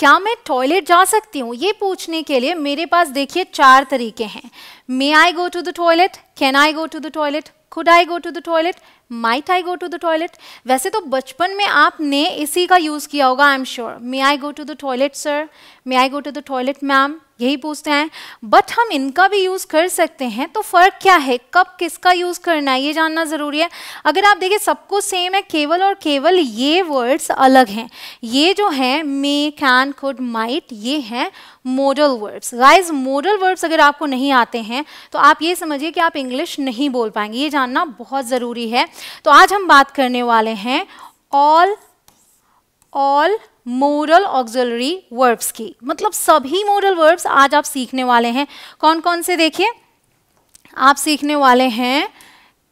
क्या मैं टॉयलेट जा सकती हूँ, ये पूछने के लिए मेरे पास देखिए चार तरीके हैं। May I go to the toilet, can I go to the toilet, could I go to the toilet, might I go to the toilet. वैसे तो बचपन में आपने इसी का यूज़ किया होगा I am sure. May I go to the toilet sir, may I go to the toilet ma'am, यही पूछते हैं। बट हम इनका भी यूज़ कर सकते हैं, तो फ़र्क क्या है, कब किसका यूज़ करना है ये जानना ज़रूरी है। अगर आप देखिए सबको सेम है, केवल और केवल ये वर्ड्स अलग हैं। ये जो हैं मे, कैन, कुड, माइट, ये हैं modal words. Guys modal words अगर आपको नहीं आते हैं तो आप ये समझिए कि आप इंग्लिश नहीं बोल पाएंगे, ये जानना बहुत ज़रूरी है। तो आज हम बात करने वाले हैं ऑल मॉडल ऑक्सिलरी वर्ब्स की, मतलब सभी मॉडल वर्ब्स आज आप सीखने वाले हैं। कौन कौन से देखिए आप सीखने वाले हैं,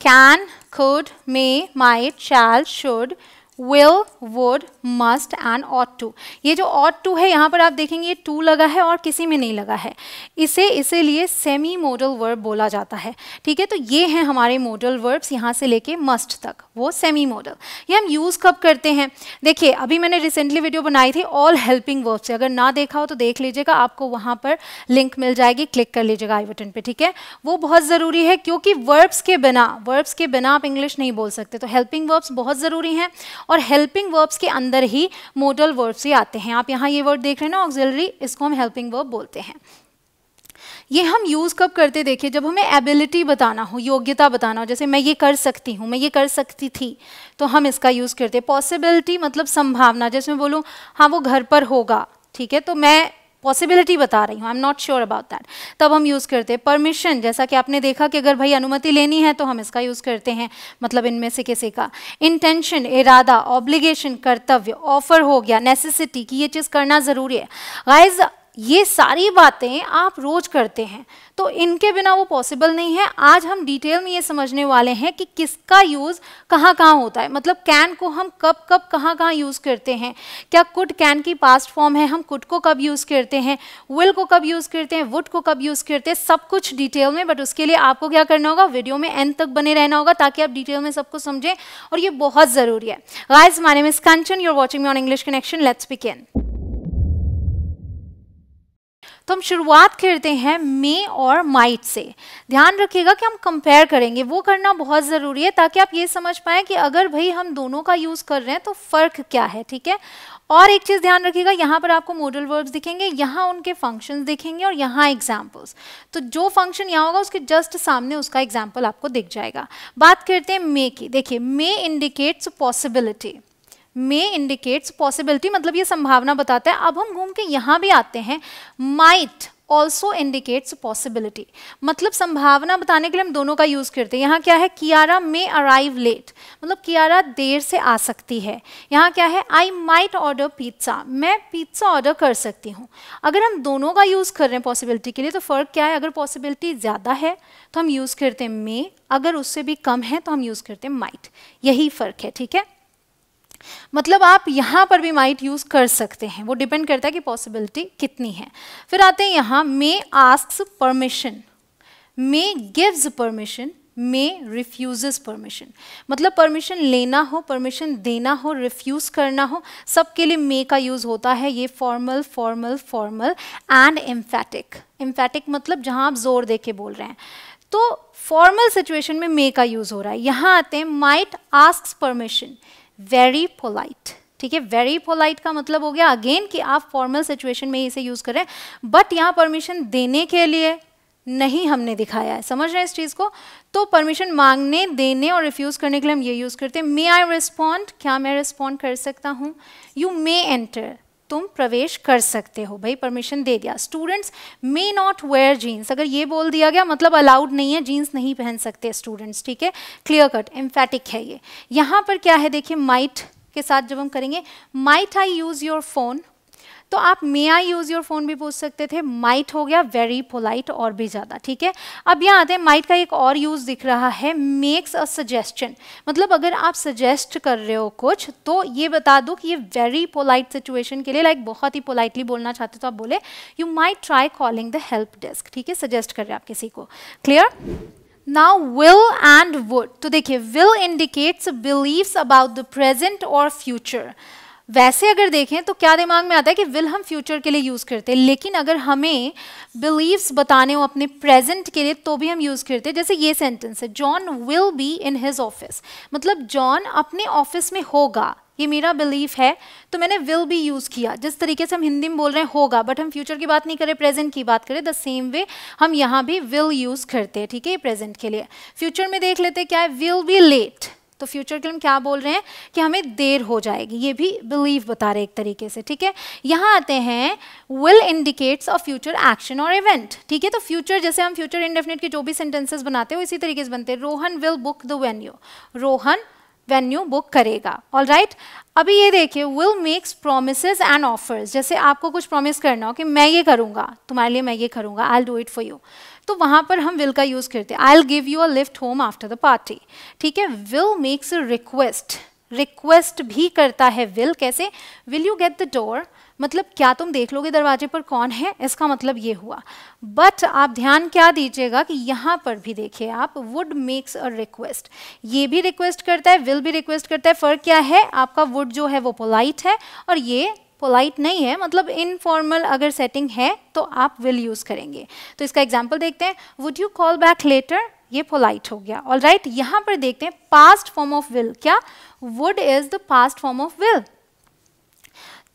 can, could, may, might, shall, should, will, would, must and ought to। ये जो ought to है यहाँ पर आप देखेंगे ये to लगा है और किसी में नहीं लगा है, इसे इसीलिए सेमी मोडल वर्ब बोला जाता है। ठीक है, तो ये हैं हमारे मोडल वर्ब्स यहाँ से लेके must तक, वो सेमी मोडल। ये हम यूज़ कब करते हैं, देखिए अभी मैंने रिसेंटली वीडियो बनाई थी ऑल हेल्पिंग वर्ब से, अगर ना देखा हो तो देख लीजिएगा, आपको वहाँ पर लिंक मिल जाएगी, क्लिक कर लीजिएगा आई बटन पर। ठीक है, वो बहुत ज़रूरी है क्योंकि वर्ब्स के बिना आप इंग्लिश नहीं बोल सकते, तो हेल्पिंग वर्ब्स बहुत ज़रूरी हैं और हेल्पिंग वर्ब्स के अंदर ही मॉडल वर्ब्स ही आते हैं। आप यहाँ ये वर्ड देख रहे हैं ना ऑक्सिलरी, इसको हम हेल्पिंग वर्ब बोलते हैं। ये हम यूज़ कब करते, देखिए जब हमें एबिलिटी बताना हो, योग्यता बताना हो, जैसे मैं ये कर सकती हूँ, मैं ये कर सकती थी, तो हम इसका यूज़ करते हैं। पॉसिबिलिटी मतलब संभावना, जैसे मैं बोलूँ हाँ वो घर पर होगा, ठीक है, तो मैं पॉसिबिलिटी बता रही हूँ, I am not sure about that, तब हम यूज़ करते हैं। परमिशन, जैसा कि आपने देखा कि अगर भाई अनुमति लेनी है तो हम इसका यूज़ करते हैं, मतलब इनमें से किसी का। इंटेंशन इरादा, ऑब्लिगेशन कर्तव्य, ऑफर हो गया, नेसेसिटी कि ये चीज़ करना ज़रूरी है। गाइस ये सारी बातें आप रोज़ करते हैं तो इनके बिना वो पॉसिबल नहीं है। आज हम डिटेल में ये समझने वाले हैं कि किसका यूज़ कहाँ कहाँ होता है, मतलब कैन को हम कब कब कहाँ कहाँ यूज़ करते हैं, क्या कुड कैन की पास्ट फॉर्म है, हम कुड को कब यूज़ करते हैं, विल को कब यूज़ करते हैं, वुड को कब यूज़ करते हैं, सब कुछ डिटेल में। बट उसके लिए आपको क्या करना होगा, वीडियो में एंड तक बने रहना होगा ताकि आप डिटेल में सब कुछ समझें, और ये बहुत ज़रूरी है। Guys my name is Kanchan, you are watching me on English connection, let's begin. तो हम शुरुआत करते हैं मे और माइट से। ध्यान रखिएगा कि हम कंपेयर करेंगे, वो करना बहुत ज़रूरी है ताकि आप ये समझ पाएँ कि अगर भाई हम दोनों का यूज़ कर रहे हैं तो फ़र्क क्या है। ठीक है, और एक चीज़ ध्यान रखिएगा, यहाँ पर आपको मॉडल वर्ब्स दिखेंगे, यहाँ उनके फंक्शंस दिखेंगे और यहाँ एग्जाम्पल्स। तो जो फंक्शन यहाँ होगा उसके जस्ट सामने उसका एग्जाम्पल आपको दिख जाएगा। बात करते हैं मे की, देखिए may indicates possibility, may indicates possibility मतलब ये संभावना बताता है। अब हम घूम के यहाँ भी आते हैं, माइट ऑल्सो इंडिकेट्स पॉसिबिलिटी, मतलब संभावना बताने के लिए हम दोनों का यूज़ करते हैं। यहाँ क्या है, कियारा मे अराइव लेट, मतलब कियारा देर से आ सकती है। यहाँ क्या है, आई माइट ऑर्डर पिज्ज़ा, मैं पिज्ज़ा ऑर्डर कर सकती हूँ। अगर हम दोनों का यूज़ कर रहे हैं पॉसिबिलिटी के लिए तो फ़र्क क्या है, अगर पॉसिबिलिटी ज़्यादा है तो हम यूज़ करते हैं मे, अगर उससे भी कम है तो हम यूज़ करते हैं माइट, यही फ़र्क है। ठीक है, मतलब आप यहाँ पर भी माइट यूज़ कर सकते हैं, वो डिपेंड करता है कि पॉसिबिलिटी कितनी है। फिर आते हैं यहाँ, may asks permission, may gives permission, may refuses permission, मतलब परमिशन लेना हो, परमिशन देना हो, रिफ्यूज़ करना हो, सब के लिए मे का यूज़ होता है। ये formal formal formal and emphatic, emphatic मतलब जहाँ आप जोर दे के बोल रहे हैं, तो फॉर्मल सिचुएशन में मे का यूज़ हो रहा है। यहाँ आते हैं might asks permission, very polite. ठीक है, वेरी पोलाइट का मतलब हो गया अगेन कि आप फॉर्मल सिचुएशन में इसे यूज़ करें, बट यहाँ परमिशन देने के लिए नहीं हमने दिखाया है, समझ रहे हैं इस चीज़ को। तो परमिशन मांगने, देने और रिफ्यूज़ करने के लिए हम ये यूज़ करते हैं। मे आई रिस्पॉन्ड, क्या मैं रिस्पॉन्ड कर सकता हूँ। यू मे एंटर, तुम प्रवेश कर सकते हो, भाई परमिशन दे दिया। Students may not wear jeans, अगर ये बोल दिया गया मतलब अलाउड नहीं है, जीन्स नहीं पहन सकते स्टूडेंट्स। ठीक है, क्लियर कट एम्फैटिक है ये। यहाँ पर क्या है देखिए, माइट के साथ जब हम करेंगे, might I use your phone, तो आप may I use your phone भी पूछ सकते थे, माइट हो गया वेरी पोलाइट और भी ज़्यादा। ठीक है, अब यहाँ आते हैं माइट का एक और यूज़ दिख रहा है, मेक्स अ सजेशन, मतलब अगर आप सजेस्ट कर रहे हो कुछ तो ये बता दो कि ये वेरी पोलाइट सिचुएशन के लिए, लाइक बहुत ही पोलाइटली बोलना चाहते तो आप बोले you might try calling the help desk. ठीक है, सजेस्ट कर रहे हैं आप किसी को, clear. Now will and would, तो देखिए will indicates beliefs about the present or future, वैसे अगर देखें तो क्या दिमाग में आता है कि विल हम फ्यूचर के लिए यूज़ करते हैं, लेकिन अगर हमें बिलीव्स बताने हो अपने प्रेजेंट के लिए तो भी हम यूज़ करते हैं। जैसे ये सेंटेंस है, John will be in his office, मतलब जॉन अपने ऑफिस में होगा, ये मेरा बिलीफ है, तो मैंने विल भी यूज़ किया। जिस तरीके से हम हिंदी में बोल रहे हैं होगा, बट हम फ्यूचर की बात नहीं करें, प्रेजेंट की बात करें, द सेम वे हम यहाँ भी विल यूज़ करते हैं। ठीक है, ये प्रेजेंट के लिए। फ्यूचर में देख लेते हैं क्या है, विल बी लेट, तो फ्यूचर के लिए हम क्या बोल रहे हैं कि हमें देर हो जाएगी, ये भी बिलीव बता रहे एक तरीके से। ठीक है, यहाँ आते हैं will indicates a future action और इवेंट। ठीक है, तो फ्यूचर, जैसे हम फ्यूचर इंडेफिनिट के जो भी सेंटेंसेस बनाते हैं वो इसी तरीके से बनते हैं। Rohan will book the venue, Rohan venue book करेगा। ऑलराइट, अभी ये देखिए will makes promises and offers, जैसे आपको कुछ प्रॉमिस करना हो कि मैं ये करूँगा तुम्हारे लिए, मैं ये करूँगा, I will do it for you, तो वहाँ पर हम विल का यूज़ करते हैं। I will give you a lift home after the party. ठीक है, will makes a request, request भी करता है विल, कैसे, will you get the door, मतलब क्या तुम देख लोगे दरवाजे पर कौन है, इसका मतलब ये हुआ। बट आप ध्यान क्या दीजिएगा कि यहाँ पर भी देखिए आप, वुड मेक्स अ रिक्वेस्ट, ये भी रिक्वेस्ट करता है, विल भी रिक्वेस्ट करता है, फ़र्क क्या है, आपका वुड जो है वो पोलाइट है और ये पोलाइट नहीं है, मतलब इनफॉर्मल अगर सेटिंग है तो आप विल यूज़ करेंगे। तो इसका एग्जाम्पल देखते हैं, would you call back later, ये पोलाइट हो गया। ऑलराइट, यहाँ पर देखते हैं पास्ट फॉर्म ऑफ विल, क्या, would is the past form of will.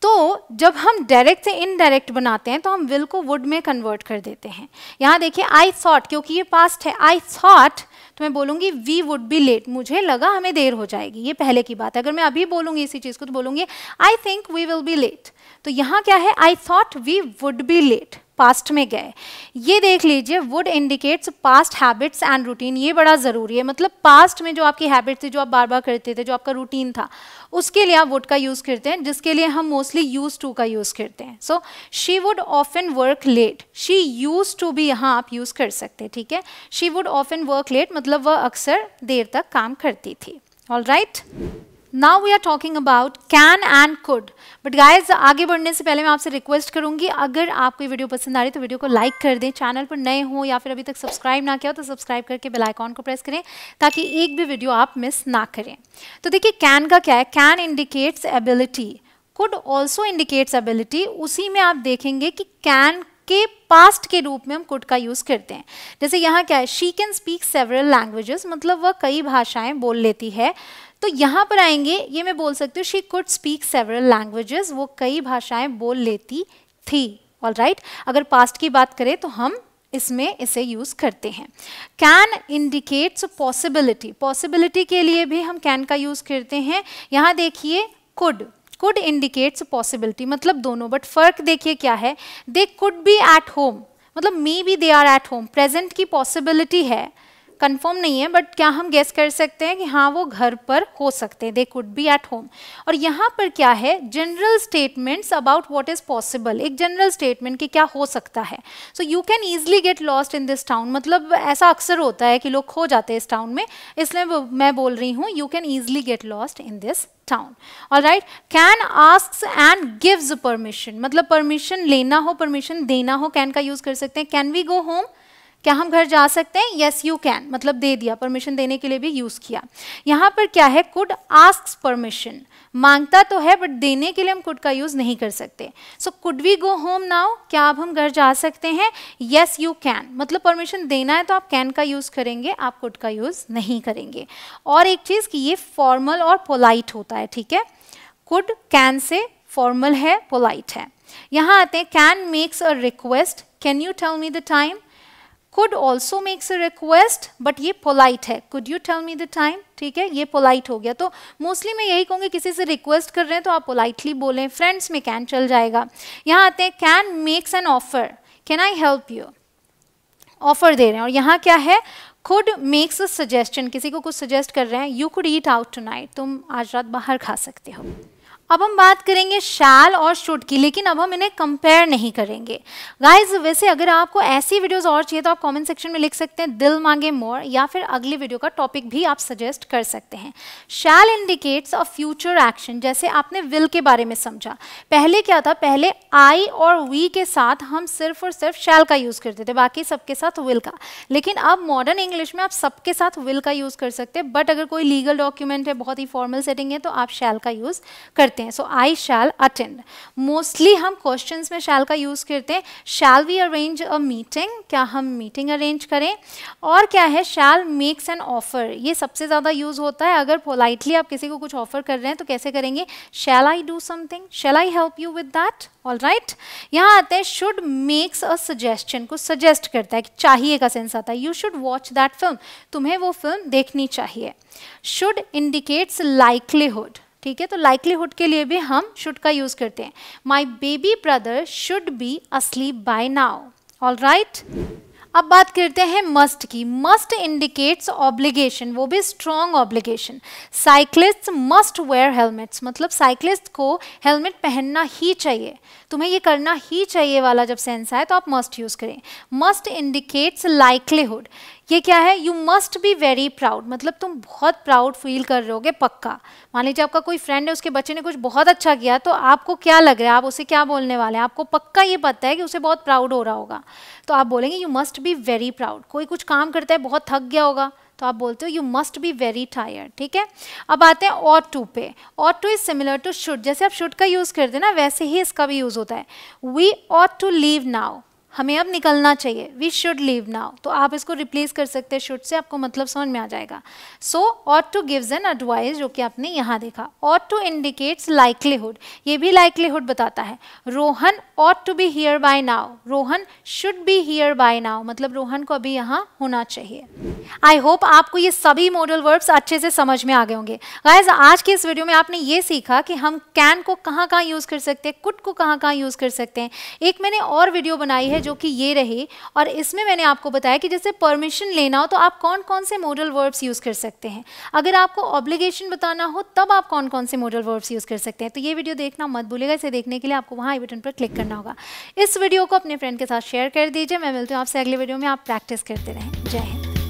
तो जब हम डायरेक्ट से इनडायरेक्ट बनाते हैं तो हम विल को वुड में कन्वर्ट कर देते हैं। यहाँ देखिए आई थॉट, क्योंकि ये पास्ट है, आई थॉट तो मैं बोलूँगी वी वुड बी लेट, मुझे लगा हमें देर हो जाएगी, ये पहले की बात है। अगर मैं अभी बोलूँगी इसी चीज़ को तो बोलूँगी I think we will be late, तो यहाँ क्या है, I thought we would be late, past में गए। ये देख लीजिए would indicates past habits and routine, ये बड़ा ज़रूरी है, मतलब पास्ट में जो आपकी हैबिट थी, जो आप बार बार करते थे, जो आपका रूटीन था, उसके लिए आप वुड का यूज़ करते हैं, जिसके लिए हम मोस्टली यूज टू का यूज़ करते हैं। So she would often work late, she use to भी यहाँ आप यूज़ कर सकते हैं। ठीक है, she would often work late, मतलब वह अक्सर देर तक काम करती थी। All right, Now we are talking about can and could. But guys, आगे बढ़ने से पहले मैं आपसे रिक्वेस्ट करूँगी, अगर आपको ये वीडियो पसंद आ रही है तो वीडियो को लाइक कर दें, चैनल पर नए हो या फिर अभी तक सब्सक्राइब ना किया हो तो सब्सक्राइब करके बेल आइकॉन को प्रेस करें ताकि एक भी वीडियो आप मिस ना करें। तो देखिए कैन का क्या है, can indicates ability, could also indicates ability, उसी में आप देखेंगे कि कैन के पास्ट के रूप में हम कुड का यूज़ करते हैं। जैसे यहाँ क्या है, she can speak several languages, मतलब वह कई भाषाएं बोल लेती है, तो यहाँ पर आएंगे, ये मैं बोल सकती हूँ she could speak several languages, वो कई भाषाएं बोल लेती थी। ऑलराइट, अगर पास्ट की बात करें तो हम इसमें इसे यूज़ करते हैं। कैन इंडिकेट्स पॉसिबिलिटी, पॉसिबिलिटी के लिए भी हम कैन का यूज़ करते हैं। यहाँ देखिए कुड, कुड इंडिकेट्स पॉसिबिलिटी, मतलब दोनों, बट फर्क देखिए क्या है, they could be at home, मतलब may be they are at home, present की पॉसिबिलिटी है, कंफर्म नहीं है, बट क्या हम गेस कर सकते हैं कि हाँ वो घर पर हो सकते हैं, they could be at home. और यहाँ पर क्या है, general statements about what is possible, एक जनरल स्टेटमेंट कि क्या हो सकता है। So you can easily get lost in this town, मतलब ऐसा अक्सर होता है कि लोग खो जाते हैं इस टाउन में, इसलिए मैं बोल रही हूँ you can easily get lost in this town. Alright, can asks and gives permission, मतलब परमिशन लेना हो, परमिशन देना हो, कैन का यूज़ कर सकते हैं। कैन वी गो होम, क्या हम घर जा सकते हैं, येस यू कैन, मतलब दे दिया, परमिशन देने के लिए भी यूज़ किया। यहाँ पर क्या है, कुड आस्क्स परमिशन, मांगता तो है बट देने के लिए हम कुड का यूज़ नहीं कर सकते। So could we go home now, क्या अब हम घर जा सकते हैं, येस यू कैन, मतलब परमिशन देना है तो आप कैन का यूज़ करेंगे, आप कुड का यूज़ नहीं करेंगे। और एक चीज़ कि ये फॉर्मल और पोलाइट होता है। ठीक है, कुड कैन से फॉर्मल है, पोलाइट है। यहाँ आते हैं can makes a request, can you tell me the time, could also makes a request, but ये पोलाइट है, could you tell me the time. ठीक है, ये पोलाइट हो गया। तो मोस्टली मैं यही कहूँगी किसी से रिक्वेस्ट कर रहे हैं तो आप पोलाइटली बोलें, फ्रेंड्स में कैन चल जाएगा। यहाँ आते हैं can makes an offer, can I help you, offer दे रहे हैं। और यहाँ क्या है, कुड मेक्स अ सजेशन, किसी को कुछ सजेस्ट कर रहे हैं, you could eat out tonight, तुम आज रात बाहर खा सकते हो। अब हम बात करेंगे शैल और शुड की, लेकिन अब हम इन्हें कंपेयर नहीं करेंगे। गाइज वैसे अगर आपको ऐसी वीडियोस और चाहिए तो आप कमेंट सेक्शन में लिख सकते हैं दिल मांगे मोर, या फिर अगली वीडियो का टॉपिक भी आप सजेस्ट कर सकते हैं। Shall indicates a future action, जैसे आपने विल के बारे में समझा, पहले क्या था, पहले आई और वी के साथ हम सिर्फ और सिर्फ शैल का यूज़ करते थे, बाकी सबके साथ विल का। लेकिन अब मॉडर्न इंग्लिश में आप सबके साथ विल का यूज़ कर सकते हैं, बट अगर कोई लीगल डॉक्यूमेंट है, बहुत ही फॉर्मल सेटिंग है तो आप शैल का यूज़ करते करते हैं, so I shall attend. Mostly हम क्वेश्चंस में शैल का यूज़ करते हैं। Shall we arrange a meeting, क्या हम मीटिंग अरेंज करें। और क्या है, शैल मेक्स एन ऑफर, ये सबसे ज़्यादा यूज़ होता है। अगर पोलाइटली आप किसी को कुछ ऑफर कर रहे हैं तो कैसे करेंगे, shall I do something, shall I help you with that. All right, यहाँ आते हैं शुड मेक्स अ सजेशन, कुछ सजेस्ट करता है कि चाहिए का सेंस आता है। You should watch that film, तुम्हें वो फिल्म देखनी चाहिए। शुड इंडिकेट्स लाइक्लीहुड, ठीक है, तो लाइक्लीहुड के लिए भी हम शुड का यूज़ करते हैं। My baby brother should be asleep by now. All right, अब बात करते हैं मस्ट की। मस्ट इंडिकेट्स ऑब्लिगेशन, वो भी strong obligation. Cyclist must wear helmets, मतलब साइक्लिस्ट को हेलमेट पहनना ही चाहिए, तुम्हें ये करना ही चाहिए वाला जब सेंस आए तो आप मस्ट यूज़ करें। मस्ट इंडिकेट्स लाइक्लीहुड, ये क्या है, you must be very proud, मतलब तुम बहुत प्राउड फील कर रहे होगे पक्का। मान लीजिए आपका कोई फ्रेंड है, उसके बच्चे ने कुछ बहुत अच्छा किया, तो आपको क्या लग रहा है, आप उसे क्या बोलने वाले हैं, आपको पक्का ये पता है कि उसे बहुत प्राउड हो रहा होगा, तो आप बोलेंगे you must be very proud. कोई कुछ काम करता है, बहुत थक गया होगा, तो आप बोलते हो you must be very tired, ठीक है। अब आते हैं ऑट टू पे। Ought to is similar to should, जैसे आप शुड का यूज़ करते हैं ना वैसे ही इसका भी यूज़ होता है। We ought to leave now, हमें अब निकलना चाहिए, वी शुड लीव नाउ, तो आप इसको रिप्लेस कर सकते हैं शुड से, आपको मतलब समझ में आ जाएगा। So ought to gives an advice, जो कि आपने यहाँ देखा। ऑट टू इंडिकेट्स लाइक्लीहुड, ये भी लाइक्लीहुड बताता है। Rohan ought to be here by now, Rohan should be here by now, मतलब रोहन को अभी यहाँ होना चाहिए। आई होप आपको ये सभी मॉडल वर्ब्स अच्छे से समझ में आ गए होंगे। गाइस, आज के इस वीडियो में आपने ये सीखा कि हम कैन को कहाँ कहाँ यूज़ कर सकते हैं, कुड को कहाँ कहाँ यूज़ कर सकते हैं। एक मैंने और वीडियो बनाई है जो कि ये रही, और इसमें मैंने आपको बताया कि जैसे परमिशन लेना हो तो आप कौन कौन से मॉडल वर्ब्स यूज़ कर सकते हैं, अगर आपको ऑब्लिगेशन बताना हो तब आप कौन कौन से मॉडल वर्ब्स यूज़ कर सकते हैं। तो ये वीडियो देखना मत भूलिएगा, इसे देखने के लिए आपको वहाँ आई बटन पर क्लिक करना होगा। इस वीडियो को अपने फ्रेंड के साथ शेयर कर दीजिए। मैं मिलती हूँ आपसे अगले वीडियो में, आप प्रैक्टिस करते रहें। जय हिंद।